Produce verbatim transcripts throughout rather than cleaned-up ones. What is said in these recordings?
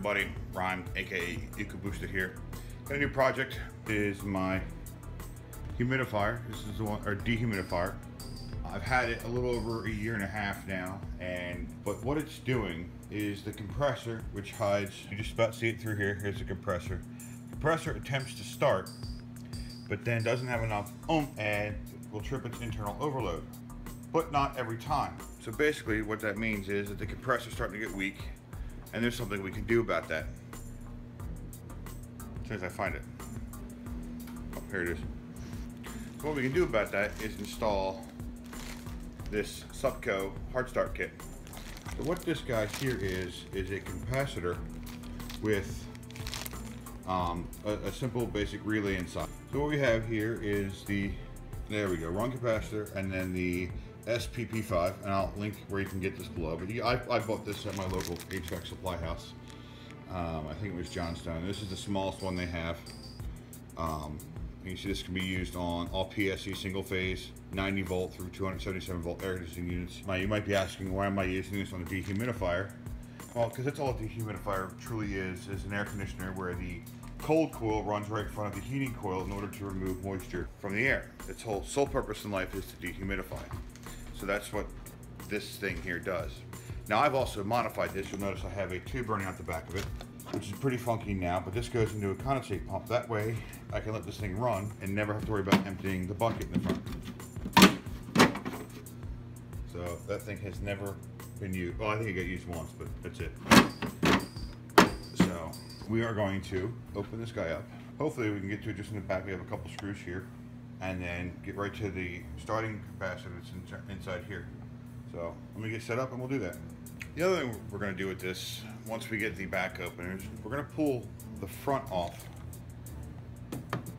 everybody, Rhyme, aka EcoBooster here. Got a new project. Is my humidifier. This is the one, or dehumidifier. I've had it a little over a year and a half now, and but what it's doing is the compressor, which hides, you just about see it through here, here's the compressor. The compressor attempts to start, but then doesn't have enough oomph and will trip its internal overload. But not every time. So basically what that means is that the compressor is starting to get weak, and there's something we can do about that. As soon as I find it. Oh, here it is. So what we can do about that is install this SUPCO hard start kit. So what this guy here is, is a capacitor with um, a, a simple basic relay inside. So what we have here is the, there we go, wrong capacitor, and then the S P P five, and I'll link where you can get this below. But I, I bought this at my local H V A C supply house. Um, I think it was Johnstone. This is the smallest one they have. Um, you can see this can be used on all P S E single phase, ninety volt through two hundred seventy-seven volt air conditioning units. Now you might be asking, why am I using this on a dehumidifier? Well, because that's all a dehumidifier truly is, is an air conditioner where the cold coil runs right in front of the heating coil in order to remove moisture from the air. Its whole sole purpose in life is to dehumidify. So that's what this thing here does. Now I've also modified this. You'll notice I have a tube running out the back of it, which is pretty funky now, but this goes into a condensate pump. That way I can let this thing run and never have to worry about emptying the bucket in the front. So that thing has never been used. Well, I think it got used once, but that's it. So we are going to open this guy up. Hopefully we can get to it just in the back. We have a couple screws here, and then get right to the starting capacitor that's inside here. So let me get set up and we'll do that. The other thing we're going to do with this, once we get the back openers, we're going to pull the front off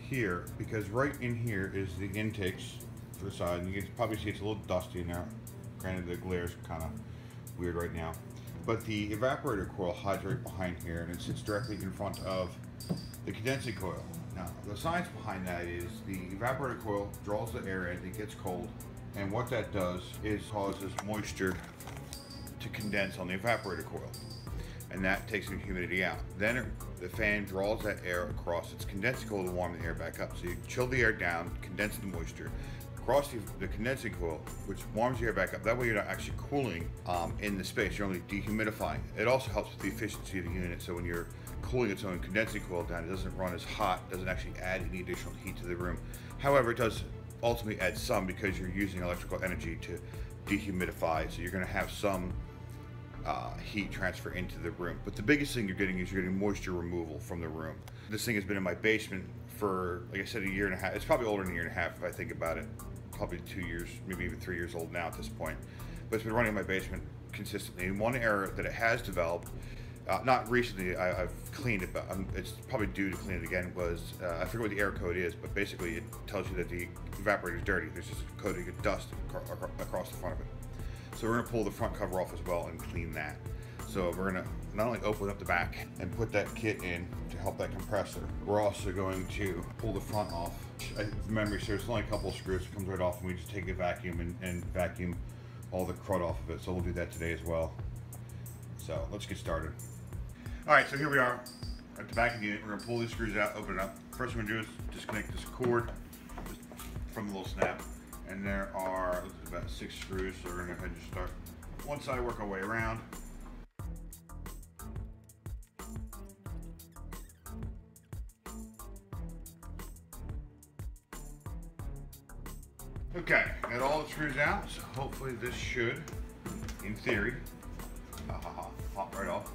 here, because right in here is the intakes for the side, and you can probably see it's a little dusty in there. Granted, the glare is kind of weird right now. But the evaporator coil hides right behind here, and it sits directly in front of the condensing coil. Now, the science behind that is the evaporator coil draws the air in, it gets cold, and what that does is causes moisture to condense on the evaporator coil, and that takes some humidity out. Then it, the fan draws that air across its condensing coil to warm the air back up. So you chill the air down, condense the moisture, across the, the condensing coil, which warms the air back up. That way you're not actually cooling um, in the space, you're only dehumidifying. It also helps with the efficiency of the unit, so when you're cooling its own condensing coil down, it doesn't run as hot, doesn't actually add any additional heat to the room. However, it does ultimately add some, because you're using electrical energy to dehumidify, so you're gonna have some uh, heat transfer into the room. But the biggest thing you're getting is you're getting moisture removal from the room. This thing has been in my basement for, like I said, a year and a half. It's probably older than a year and a half if I think about it. Probably two years, maybe even three years old now at this point. But it's been running in my basement consistently. And one error that it has developed, uh, not recently, I, I've cleaned it, but I'm, it's probably due to clean it again, was, uh, I forget what the error code is, but basically it tells you that the evaporator is dirty. There's just a coating of dust across the front of it. So we're gonna pull the front cover off as well and clean that. So we're gonna not only open up the back and put that kit in to help that compressor, we're also going to pull the front off. I remember, so there's only a couple of screws, it comes right off, and we just take a vacuum and, and vacuum all the crud off of it. So we'll do that today as well. So let's get started. All right, so here we are at the back of the unit. We're gonna pull these screws out, open it up. First we're gonna do is disconnect this cord from the little snap. And there are about six screws, so we're gonna go ahead and just start. Once I work our way around, okay, got all the screws out, so hopefully this should, in theory, ha ha ha, pop right off.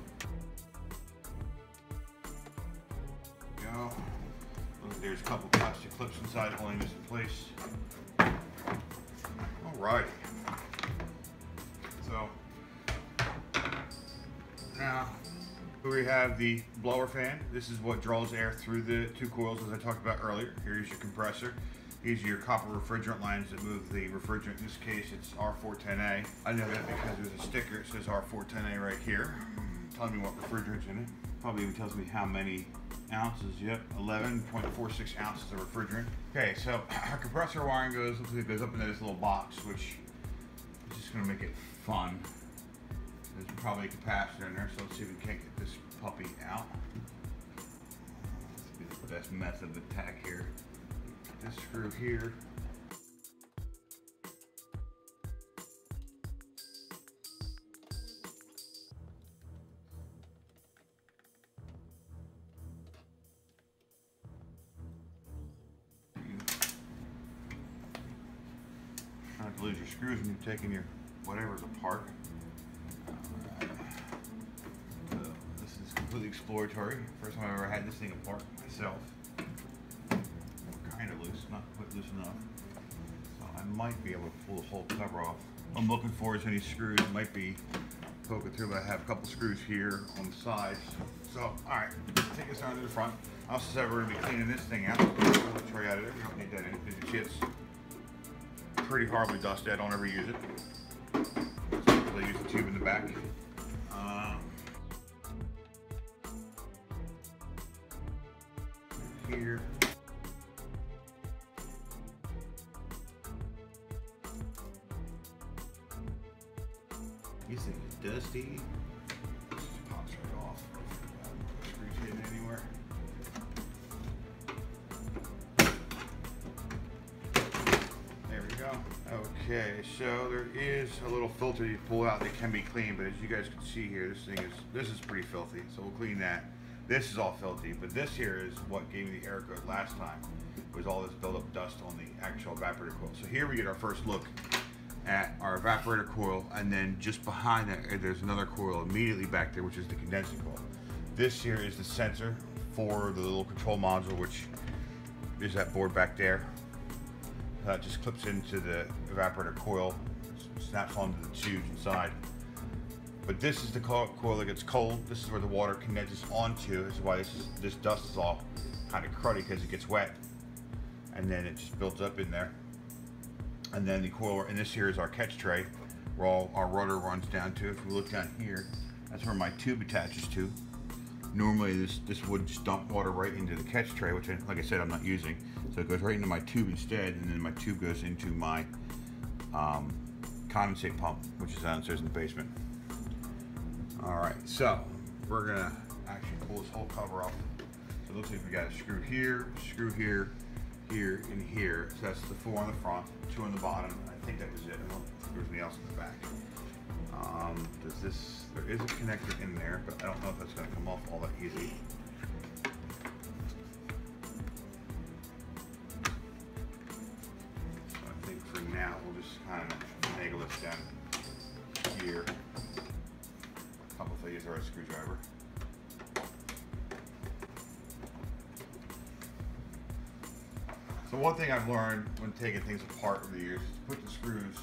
There we go. Look, there's a couple plastic clips inside holding this in place. Alrighty. So now we have the blower fan. This is what draws air through the two coils, as I talked about earlier. Here's your compressor. These are your copper refrigerant lines that move the refrigerant. In this case, it's R four ten A. I know that because there's a sticker. It says R four ten A right here. Telling me what refrigerant's in it. Probably even tells me how many ounces. Yep, eleven point four six ounces of refrigerant. Okay, so our compressor wiring goes, looks like it goes up into this little box, which is just going to make it fun. There's probably a capacitor in there, so let's see if we can't get this puppy out. This will be the best method of attack here. Get this screw here. Not to lose your screws when you're taking your whatever's apart. Right. So this is completely exploratory. First time I've ever had this thing apart myself. We're kind of loose, not quite loose enough. So I might be able to pull the whole cover off. What I'm looking for is any screws might be poking through, but I have a couple screws here on the sides. So, all right, let's take this down to the front. I also said we're gonna be cleaning this thing out. Let's try out of it. We don't need that in the chips. Pretty horribly dusted. I don't ever use it. They use the tube in the back. Um, here. These things are dusty. This pops right off. Screws hitting anywhere. Okay, so there is a little filter you pull out that can be cleaned, but as you guys can see here, this thing is, this is pretty filthy, so we'll clean that. This is all filthy, but this here is what gave me the error code last time, was all this buildup dust on the actual evaporator coil. So here we get our first look at our evaporator coil, and then just behind that, there's another coil immediately back there, which is the condensing coil. This here is the sensor for the little control module, which is that board back there. That just clips into the evaporator coil, snaps onto the tubes inside. But this is the coil that gets cold. This is where the water condenses onto. This is why this, is, this dust is all kind of cruddy, because it gets wet. And then it just builds up in there. And then the coil, and this here is our catch tray, where all our rotor runs down to. If we look down here, that's where my tube attaches to. Normally this, this would just dump water right into the catch tray, which, I, like I said, I'm not using. So it goes right into my tube instead, and then my tube goes into my um, condensate pump, which is downstairs in the basement. All right, so we're gonna actually pull this whole cover off. So it looks like we got a screw here, screw here, here, and here. So that's the four on the front, two on the bottom. I think that was it. I don't think there was anything else in the back. Um, does this, there is a connector in there, but I don't know if that's going to come off all that easy. So I think for now, we'll just kind of angle this down here. A couple things are a screwdriver. So one thing I've learned when taking things apart over the years is to put the screws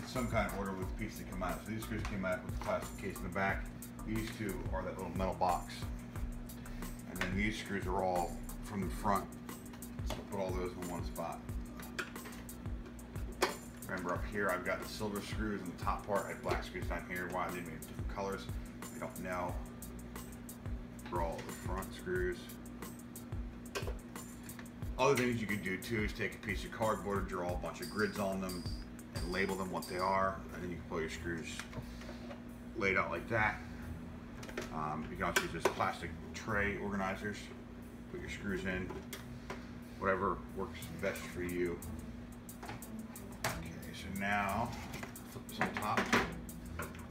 in some kind of order with the piece that come out. So these screws came out with the plastic case in the back. These two are that little metal box. And then these screws are all from the front. So put all those in one spot. Remember up here I've got the silver screws in the top part. I have black screws down here. Why? They made different colors. I don't know. For all the front screws. Other things you could do too is take a piece of cardboard, draw a bunch of grids on them, and label them what they are, and then you can pull your screws laid out like that. Um, you can also use this plastic tray organizers, put your screws in, whatever works best for you. Okay, so now flip this on top,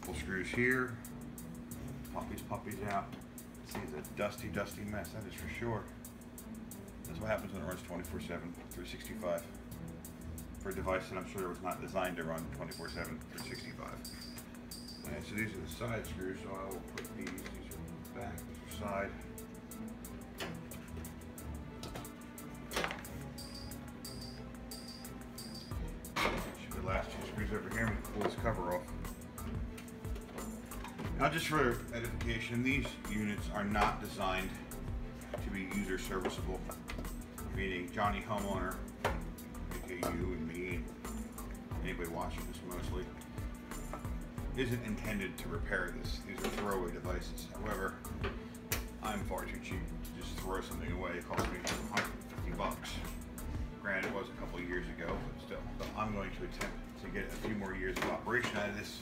pull screws here, pop these puppies out. See, it's a dusty, dusty mess, that is for sure. That's what happens when it runs twenty-four seven, three sixty-five. For a device that I'm sure it was not designed to run twenty-four seven, three sixty-five. And so these are the side screws, so I will put these, these are back, these are side. Should be the last two screws over here, and pull this cover off. Now just for edification, these units are not designed to be user serviceable, meaning Johnny Homeowner, you and me, anybody watching this mostly, isn't intended to repair this. These are throwaway devices. However, I'm far too cheap to just throw something away. It cost me one hundred fifty bucks. Granted, it was a couple of years ago, but still. So I'm going to attempt to get a few more years of operation out of this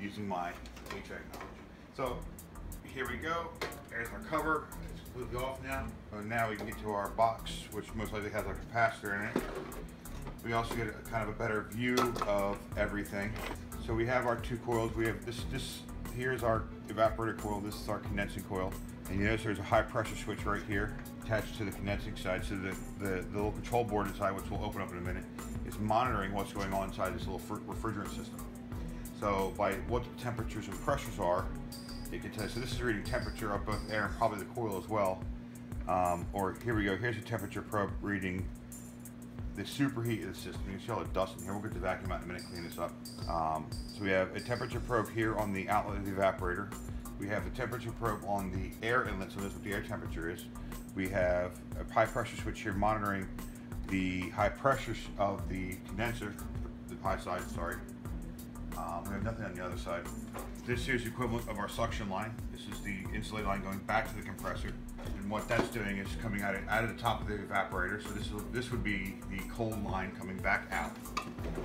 using my technology. So here we go. There's my cover. It's completely off now. So now we can get to our box, which most likely has our capacitor in it. We also get a, kind of a better view of everything. So we have our two coils. We have this, this here's our evaporator coil. This is our condensing coil. And you notice there's a high pressure switch right here attached to the condensing side. So the, the, the little control board inside, which we'll open up in a minute, is monitoring what's going on inside this little refrigerant system. So by what the temperatures and pressures are, it can tell you. So this is reading temperature of both air and probably the coil as well. Um, or here we go, here's a temperature probe reading the superheat of the system. You can see all the dust in here. We'll get the vacuum out in a minute and clean this up. Um, so we have a temperature probe here on the outlet of the evaporator. We have a temperature probe on the air inlet, so that's what the air temperature is. We have a high pressure switch here monitoring the high pressures of the condenser, the high side, sorry. Um, we have nothing on the other side. This here's the equivalent of our suction line. This is the insulated line going back to the compressor. And what that's doing is coming out of, out of the top of the evaporator. So this, is, this would be the cold line coming back out.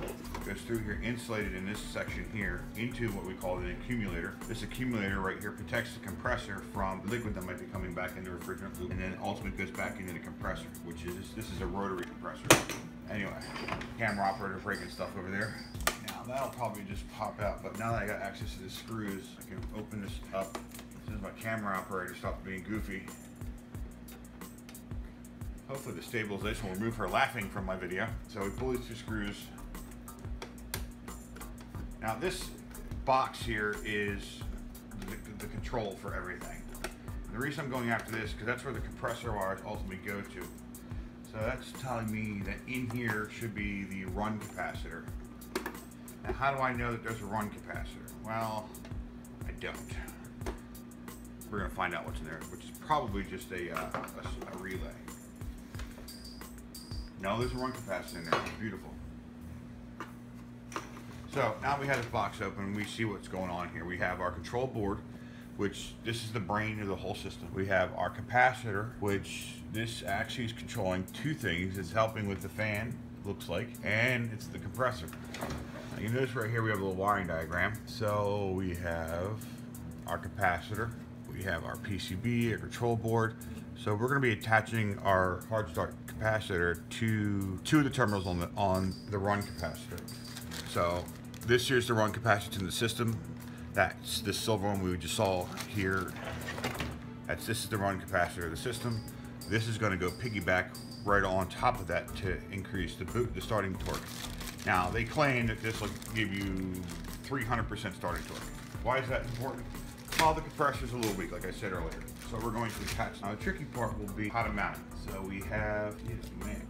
It goes through here, insulated in this section here, into what we call an accumulator. This accumulator right here protects the compressor from the liquid that might be coming back in the refrigerant loop. And then ultimately goes back into the compressor, which is, this is a rotary compressor. Anyway, camera operator breaking stuff over there. That'll probably just pop out, but now that I got access to the screws, I can open this up. Since my camera operator stopped being goofy. Hopefully the stabilization will remove her laughing from my video. So we pull these two screws. Now this box here is the, the control for everything. And the reason I'm going after this, because that's where the compressor wires ultimately go to. So that's telling me that in here should be the run capacitor. Now, how do I know that there's a run capacitor? Well, I don't. We're going to find out what's in there, which is probably just a, uh, a, a relay. No, there's a run capacitor in there. It's beautiful. So now we have this box open and we see what's going on here. We have our control board, which this is the brain of the whole system. We have our capacitor, which this actually is controlling two things. It's helping with the fan, looks like, and it's the compressor. You notice right here we have a little wiring diagram. So we have our capacitor, we have our P C B, our control board. So we're going to be attaching our hard start capacitor to two of the terminals on the on the run capacitor. So this here's the run capacitor in the system. That's this silver one we just saw here. That's this is the run capacitor of the system. This is going to go piggyback right on top of that to increase the boot, the starting torque. Now, they claim that this will give you three hundred percent starting torque. Why is that important? Well, the compressor's a little weak, like I said earlier. So we're going to attach. Now, the tricky part will be how to mount it. So we have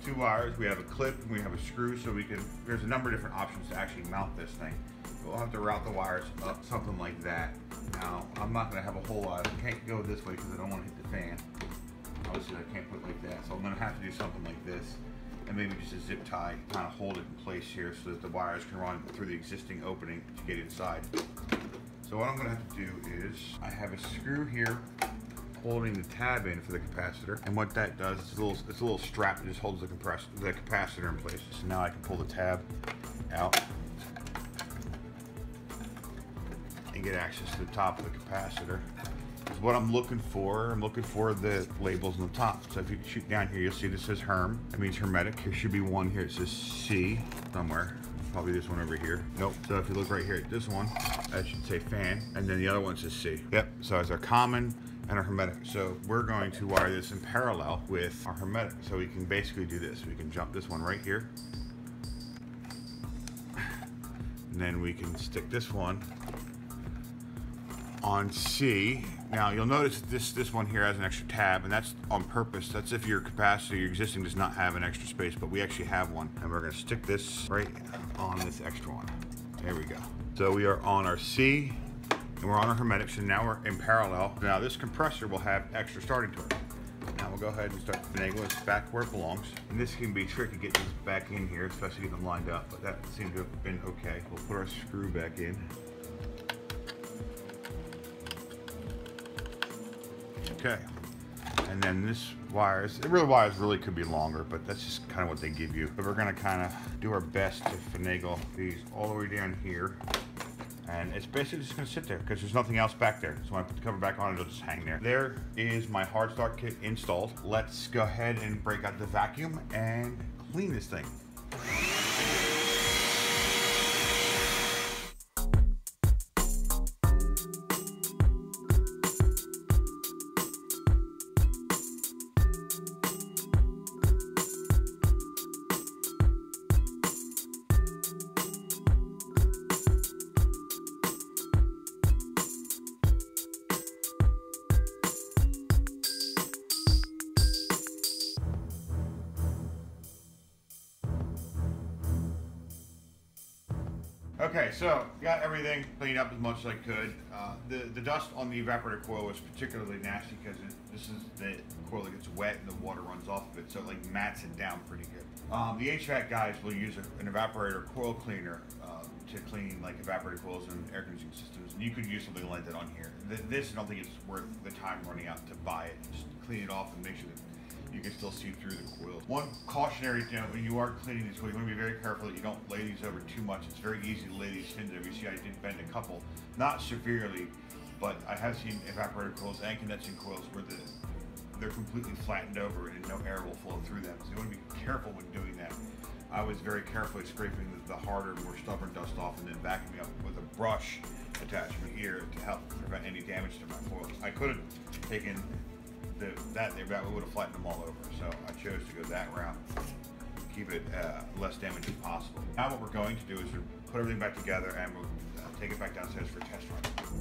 two wires, we have a clip, and we have a screw, so we can, there's a number of different options to actually mount this thing. We'll have to route the wires up something like that. Now, I'm not gonna have a whole lot. I can't go this way because I don't wanna hit the fan. Obviously, I can't put it like that, so I'm gonna have to do something like this. And maybe just a zip tie, kind of hold it in place here so that the wires can run through the existing opening to get inside. So what I'm gonna have to do is, I have a screw here holding the tab in for the capacitor. And what that does, it's a little, it's a little strap that just holds the, compressor, the capacitor in place. So now I can pull the tab out and get access to the top of the capacitor. Is what I'm looking for. I'm looking for the labels on the top. So if you shoot down here, you'll see this says Herm. That means hermetic. Here should be one here. It says C somewhere. Probably this one over here. Nope. So if you look right here at this one, that should say fan. And then the other one says C. Yep. So it's our common and our hermetic. So we're going to wire this in parallel with our hermetic. So we can basically do this. We can jump this one right here. And then we can stick this one on C. Now you'll notice this this one here has an extra tab, and that's on purpose. That's if your capacitor, your existing, does not have an extra space, but we actually have one. And we're gonna stick this right on this extra one. There we go. So we are on our C, and we're on our hermetic, so now we're in parallel. Now this compressor will have extra starting torque. Now we'll go ahead and start finagling this back where it belongs. And this can be tricky getting this back in here, especially getting them lined up, but that seemed to have been okay. We'll put our screw back in. Okay, and then this wires, it really wires really could be longer, but that's just kind of what they give you. But we're gonna kind of do our best to finagle these all the way down here And it's basically just gonna sit there because there's nothing else back there. So when I put the cover back on, it'll just hang there. There is my hard start kit installed. Let's go ahead and break out the vacuum and clean this thing. Okay, so got everything cleaned up as much as I could. Uh, the, the dust on the evaporator coil was particularly nasty because this is the coil that gets wet and the water runs off of it, so it like mats it down pretty good. Um, the H V A C guys will use a, an evaporator coil cleaner uh, to clean like evaporator coils and air conditioning systems. You could use something like that on here. Th this, I don't think it's worth the time running out to buy it. Just clean it off and make sure that you can still see through the coils. One cautionary note, when you are cleaning these coils, you want to be very careful that you don't lay these over too much. It's very easy to lay these into them. You see, I did bend a couple, not severely, but I have seen evaporator coils and condensing coils where the, they're completely flattened over and no air will flow through them. So you want to be careful when doing that. I was very carefully scraping the, the harder, more stubborn dust off and then vacuuming up with a brush attachment here to help prevent any damage to my coils. I could have taken The, that they would have flattened them all over, so I chose to go that route, keep it uh, less damage as possible. Now what we're going to do is put everything back together and we'll uh, take it back downstairs for a test run.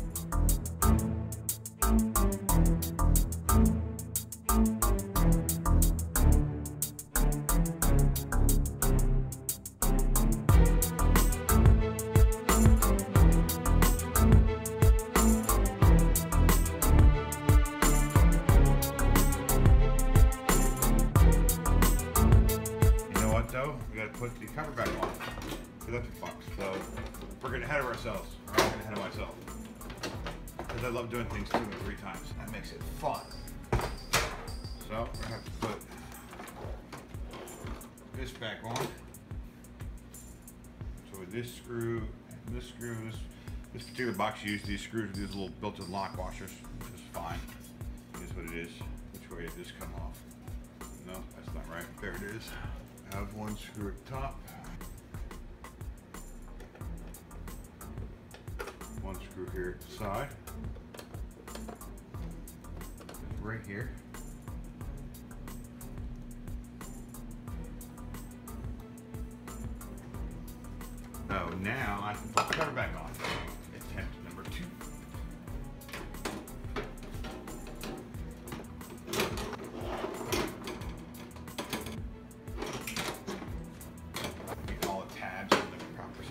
Put the cover back on the electric box. So we're getting ahead of ourselves. I'm getting ahead of myself because I love doing things two and three times. That makes it fun. So we have to put this back on. So with this screw, and this screw, this this particular box, you use these screws with these little built-in lock washers, which is fine. Here's what it is. Which way did this come off? No, that's not right. There it is. Have one screw up top, one screw here at the side, right here, so now I can put the cover back on, attempt number two.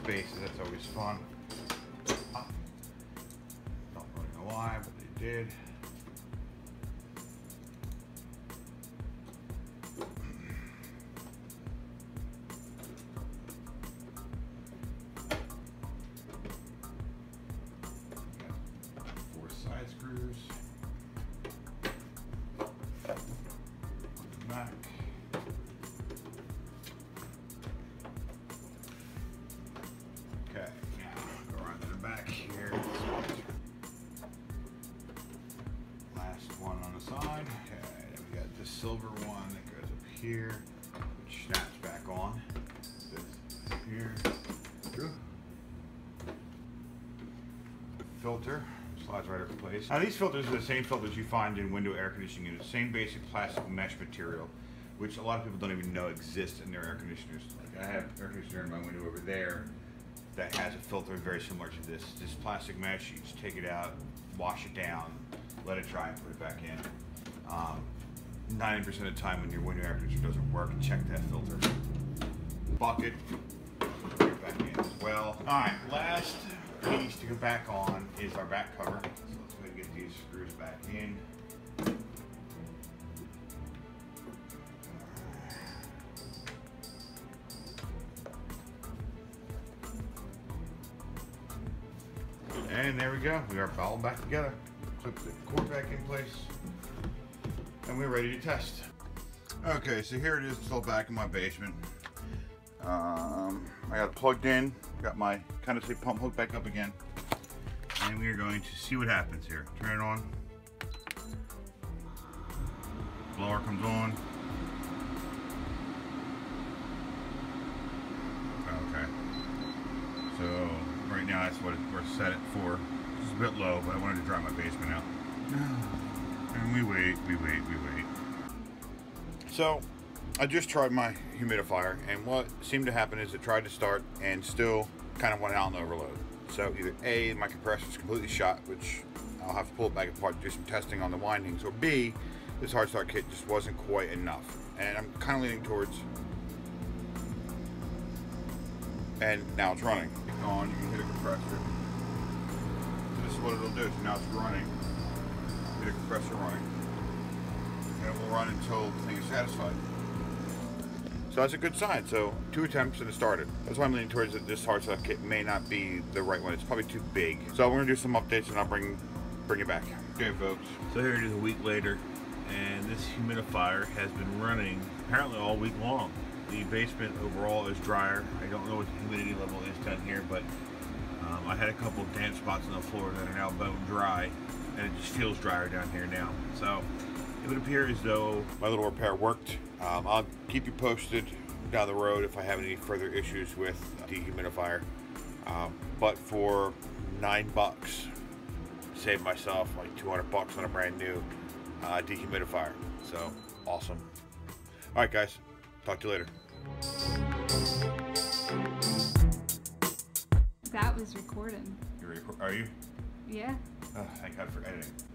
Spaces, that's always fun. Ah, don't really know why, but they did. Four side screws. Back. Silver one that goes up here, which snaps back on. This up here, filter slides right over the place. Now these filters are the same filters you find in window air conditioning units, same basic plastic mesh material, which a lot of people don't even know exists in their air conditioners. Like I have air conditioner in my window over there that has a filter very similar to this. This plastic mesh, you just take it out, wash it down, let it dry, and put it back in. Um, ninety percent of the time when your window air conditioner doesn't work, check that filter. Bucket, put it back in as well. All right, last piece to go back on is our back cover. So let's go ahead and get these screws back in. And there we go, we are all back together. Clip the cord back in place. And we're ready to test. Okay, so here it is, still back in my basement. Um, I got plugged in, got my condensate pump hooked back up again. and we are going to see what happens here. Turn it on. Blower comes on. Okay. So right now that's what we're set it for. It's a bit low, but I wanted to dry my basement out. And we wait, we wait, we wait. So I just tried my humidifier, and what seemed to happen is it tried to start and still kind of went out on overload. So either A, my compressor is completely shot, which I'll have to pull it back apart to do some testing on the windings, or B, this hard start kit just wasn't quite enough. And I'm kind of leaning towards, and now it's running. It's on, you can hit a compressor. This is what it'll do, so now it's running. Hit a compressor running. And it will run until the thing is satisfied. So that's a good sign. So two attempts and it started. That's why I'm leaning towards that this hard start kit may not be the right one. It's probably too big. So we're gonna do some updates and I'll bring bring it back. Okay, folks. So here it is a week later, and this humidifier has been running apparently all week long. The basement overall is drier. I don't know what the humidity level is down here, but um, I had a couple of damp spots on the floor that are now bone dry, and it just feels drier down here now. So it would appear as though my little repair worked. Um, I'll keep you posted down the road if I have any further issues with the humidifier. Um, but for nine bucks, saved myself like two hundred bucks on a brand new uh, dehumidifier. So awesome. All right, guys, talk to you later. That was recording. You're reco- are you? Yeah. Oh, thank God for editing.